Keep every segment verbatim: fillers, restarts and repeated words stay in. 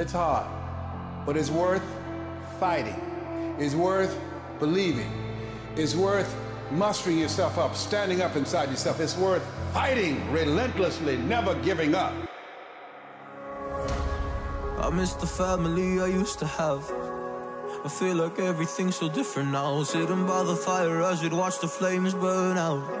It's hard, but it's worth fighting. It's worth believing. It's worth mustering yourself up, standing up inside yourself. It's worth fighting relentlessly, never giving up. I miss the family I used to have. I feel like everything's so different now. Sitting by the fire as we'd watch the flames burn out.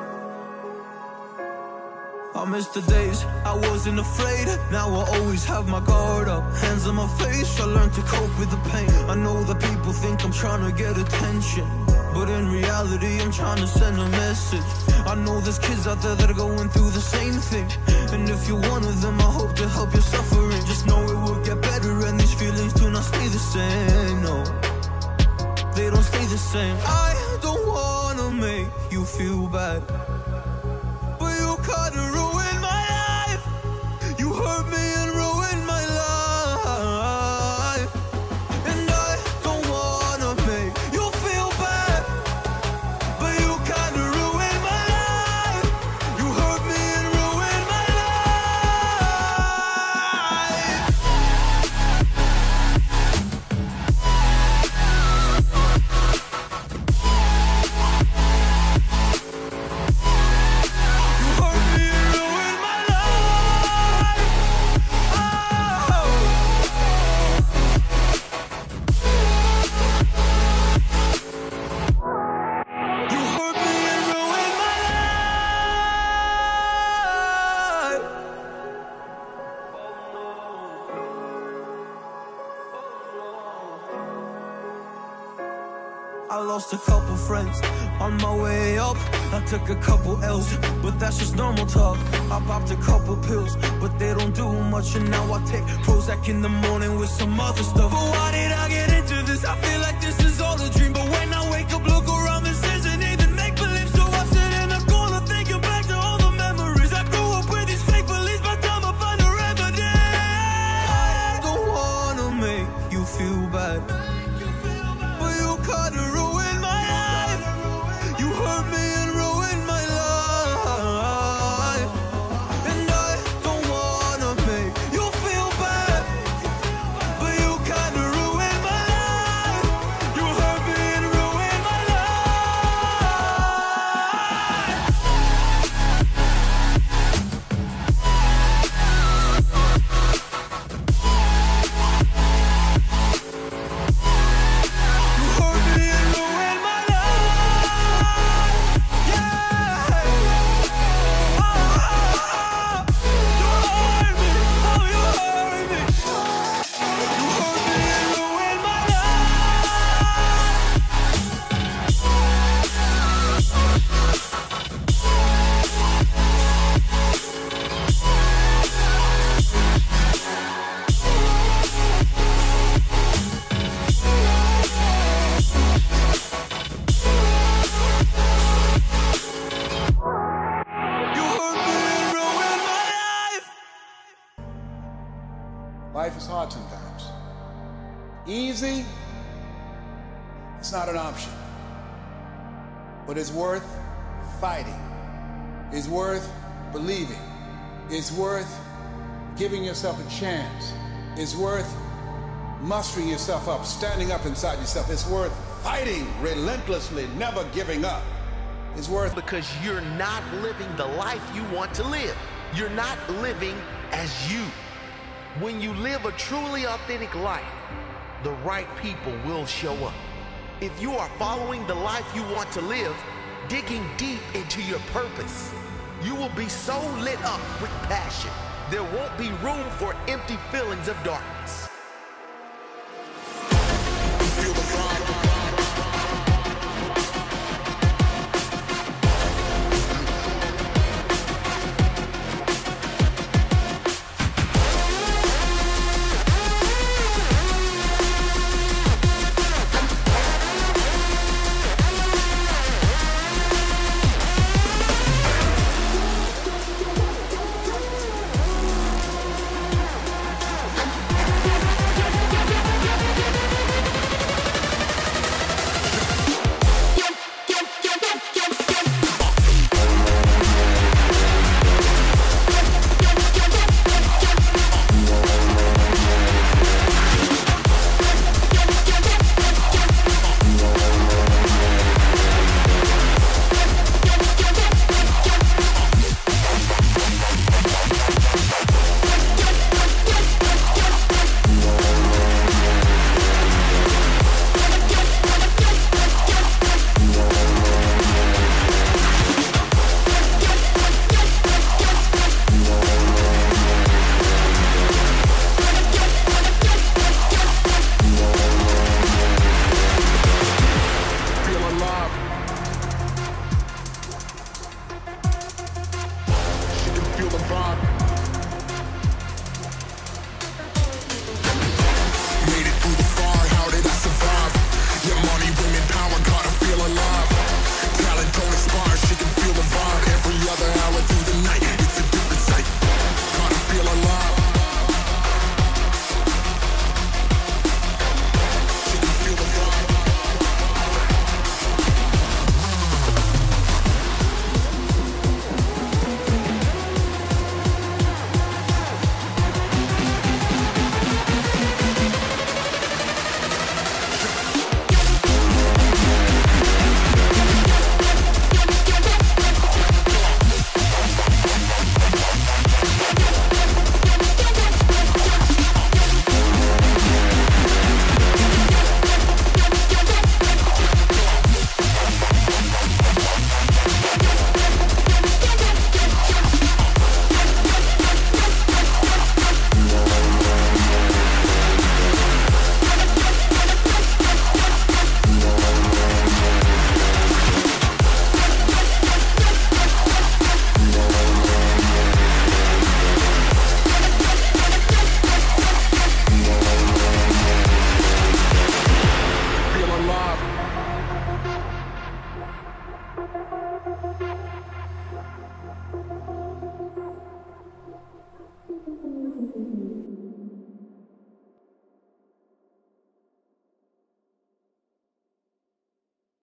I miss the days I wasn't afraid. Now I always have my guard up, hands on my face. I learned to cope with the pain. I know that people think I'm trying to get attention, but in reality I'm trying to send a message. I know there's kids out there that are going through the same thing, and if you're one of them, I hope to help your suffering. Just know it will get better, and these feelings do not stay the same. No, they don't stay the same. I don't wanna make you feel bad, but you kinda ruined my life. You hurt me and ruined my life, and I don't wanna make you feel bad, but you kinda ruined my life. You hurt me and ruined my life. You hurt me and ruined my life. Oh. You hurt me and ruined my life. I lost a couple friends on my way up. I took a couple L's, but that's just normal talk. I popped a couple pills, but they don't do much. And now I take Prozac in the morning with some other stuff. But why did I get into this? I feel like this is all a dream, but when I wake up, look around, this isn't even make-believe. So I sit in a corner thinking back to all the memories. I grew up with these fake beliefs, by the time I find a remedy. I don't wanna make you feel bad, but you kinda ruined my life. You hurt me and ruined my life, and I don't wanna make you feel bad, but you kinda ruined my life. You hurt me and ruined my life. You hurt me and ruined my life. Yeah. Oh, you hurt me. Oh, you hurt me. You hurt me and ruined my life. You hurt me and ruined my life. Life is hard sometimes. Easy, it's not an option. But it's worth fighting. It's worth believing. It's worth giving yourself a chance. It's worth mustering yourself up, standing up inside yourself. It's worth fighting relentlessly, never giving up. It's worth Because you're not living the life you want to live. You're not living as you. When you live a truly authentic life, the right people will show up. If you are following the life you want to live, digging deep into your purpose, you will be so lit up with passion, there won't be room for empty feelings of darkness.